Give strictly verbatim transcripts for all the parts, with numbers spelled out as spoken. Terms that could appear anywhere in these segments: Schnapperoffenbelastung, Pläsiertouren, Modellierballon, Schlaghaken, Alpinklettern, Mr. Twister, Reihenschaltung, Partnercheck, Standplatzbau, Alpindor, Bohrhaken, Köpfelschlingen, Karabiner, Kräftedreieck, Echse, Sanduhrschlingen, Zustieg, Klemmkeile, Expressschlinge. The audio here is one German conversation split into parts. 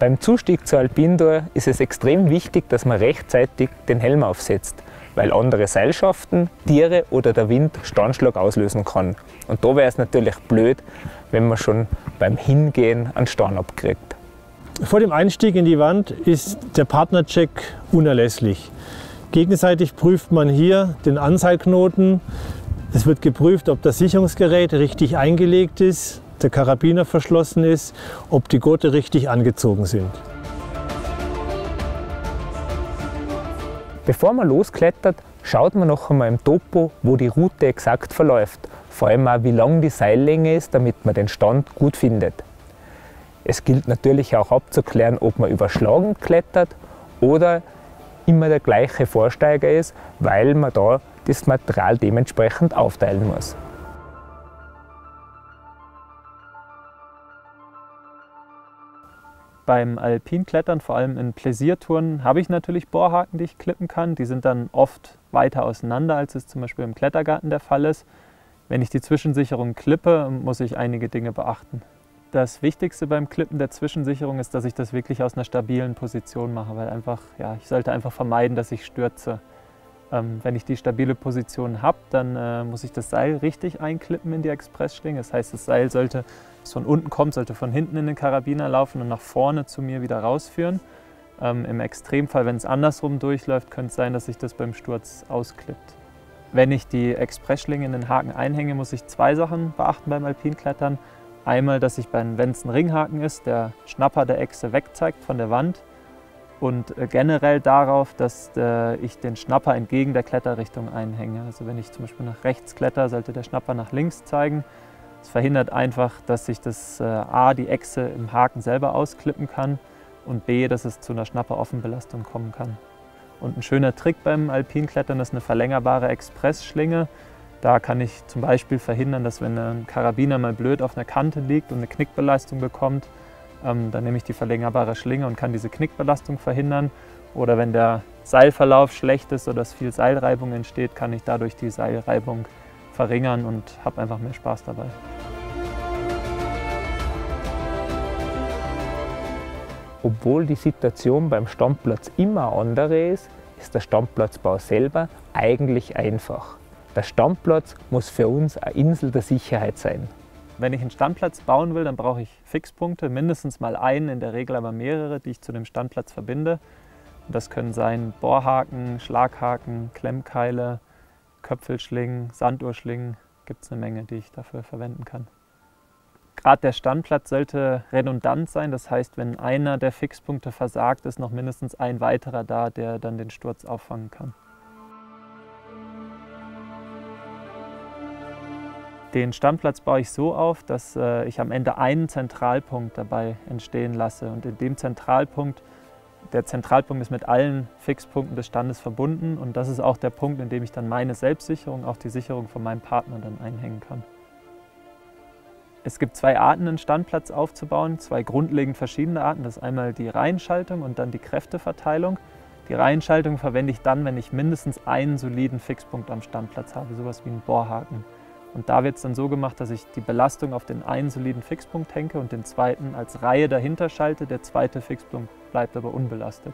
Beim Zustieg zur Alpindor ist es extrem wichtig, dass man rechtzeitig den Helm aufsetzt, weil andere Seilschaften, Tiere oder der Wind Steinschlag auslösen kann. Und da wäre es natürlich blöd, wenn man schon beim Hingehen einen Stein abkriegt. Vor dem Einstieg in die Wand ist der Partnercheck unerlässlich. Gegenseitig prüft man hier den Anseilknoten. Es wird geprüft, ob das Sicherungsgerät richtig eingelegt ist, der Karabiner verschlossen ist, ob die Gurte richtig angezogen sind. Bevor man losklettert, schaut man noch einmal im Topo, wo die Route exakt verläuft. Vor allem auch, wie lang die Seillänge ist, damit man den Stand gut findet. Es gilt natürlich auch abzuklären, ob man überschlagen klettert oder immer der gleiche Vorsteiger ist, weil man da das Material dementsprechend aufteilen muss. Beim Alpinklettern, vor allem in Pläsiertouren, habe ich natürlich Bohrhaken, die ich klippen kann. Die sind dann oft weiter auseinander, als es zum Beispiel im Klettergarten der Fall ist. Wenn ich die Zwischensicherung klippe, muss ich einige Dinge beachten. Das Wichtigste beim Klippen der Zwischensicherung ist, dass ich das wirklich aus einer stabilen Position mache, weil einfach, ja, ich sollte einfach vermeiden, dass ich stürze. Ähm, wenn ich die stabile Position habe, dann äh, muss ich das Seil richtig einklippen in die Expressschlinge. Das heißt, das Seil sollte es von unten kommt, sollte von hinten in den Karabiner laufen und nach vorne zu mir wieder rausführen. Ähm, Im Extremfall, wenn es andersrum durchläuft, könnte es sein, dass sich das beim Sturz ausklippt. Wenn ich die Expressschlinge in den Haken einhänge, muss ich zwei Sachen beachten beim Alpinklettern. Einmal, dass ich, wenn es ein Ringhaken ist, der Schnapper der Echse wegzeigt von der Wand und generell darauf, dass äh, ich den Schnapper entgegen der Kletterrichtung einhänge. Also wenn ich zum Beispiel nach rechts kletter, sollte der Schnapper nach links zeigen. Es verhindert einfach, dass sich das äh, a, die Echse im Haken selber ausklippen kann und b, dass es zu einer Schnapperoffenbelastung kommen kann. Und ein schöner Trick beim Alpinklettern ist eine verlängerbare Expressschlinge. Da kann ich zum Beispiel verhindern, dass wenn ein Karabiner mal blöd auf einer Kante liegt und eine Knickbelastung bekommt, ähm, dann nehme ich die verlängerbare Schlinge und kann diese Knickbelastung verhindern. Oder wenn der Seilverlauf schlecht ist, sodass viel Seilreibung entsteht, kann ich dadurch die Seilreibung verringern und habe einfach mehr Spaß dabei. Obwohl die Situation beim Stammplatz immer andere ist, ist der Stammplatzbau selber eigentlich einfach. Der Stammplatz muss für uns eine Insel der Sicherheit sein. Wenn ich einen Stammplatz bauen will, dann brauche ich Fixpunkte, mindestens mal einen, in der Regel aber mehrere, die ich zu dem Stammplatz verbinde. Und das können sein Bohrhaken, Schlaghaken, Klemmkeile, Köpfelschlingen, Sanduhrschlingen, gibt es eine Menge, die ich dafür verwenden kann. Gerade der Standplatz sollte redundant sein, das heißt, wenn einer der Fixpunkte versagt, ist noch mindestens ein weiterer da, der dann den Sturz auffangen kann. Den Standplatz baue ich so auf, dass ich am Ende einen Zentralpunkt dabei entstehen lasse und in dem Zentralpunkt der Zentralpunkt ist mit allen Fixpunkten des Standes verbunden und das ist auch der Punkt, in dem ich dann meine Selbstsicherung, auch die Sicherung von meinem Partner dann einhängen kann. Es gibt zwei Arten, einen Standplatz aufzubauen, zwei grundlegend verschiedene Arten. Das ist einmal die Reihenschaltung und dann die Kräfteverteilung. Die Reihenschaltung verwende ich dann, wenn ich mindestens einen soliden Fixpunkt am Standplatz habe, sowas wie einen Bohrhaken. Und da wird es dann so gemacht, dass ich die Belastung auf den einen soliden Fixpunkt hänge und den zweiten als Reihe dahinter schalte. Der zweite Fixpunkt bleibt aber unbelastet.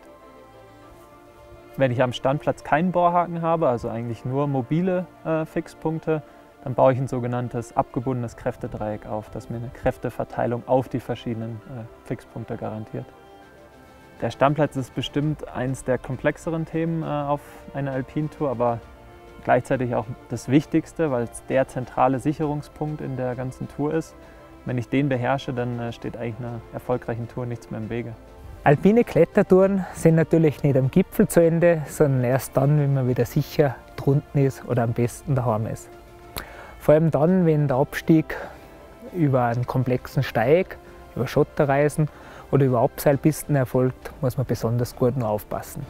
Wenn ich am Standplatz keinen Bohrhaken habe, also eigentlich nur mobile äh, Fixpunkte, dann baue ich ein sogenanntes abgebundenes Kräftedreieck auf, das mir eine Kräfteverteilung auf die verschiedenen äh, Fixpunkte garantiert. Der Standplatz ist bestimmt eines der komplexeren Themen äh, auf einer Alpintour, aber gleichzeitig auch das Wichtigste, weil es der zentrale Sicherungspunkt in der ganzen Tour ist. Wenn ich den beherrsche, dann steht eigentlich einer erfolgreichen Tour nichts mehr im Wege. Alpine Klettertouren sind natürlich nicht am Gipfel zu Ende, sondern erst dann, wenn man wieder sicher drunten ist oder am besten daheim ist. Vor allem dann, wenn der Abstieg über einen komplexen Steig, über Schotterreisen oder über Abseilpisten erfolgt, muss man besonders gut noch aufpassen.